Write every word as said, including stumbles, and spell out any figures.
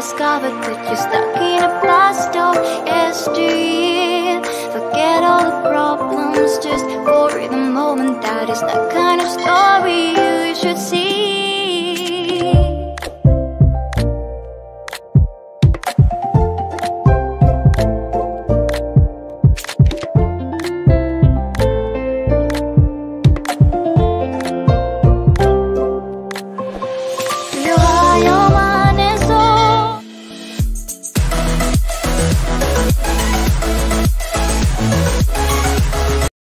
discovered that you're stuck in a blast of yesteryear. Forget all the problems just for the moment. That is that kind of story you should see.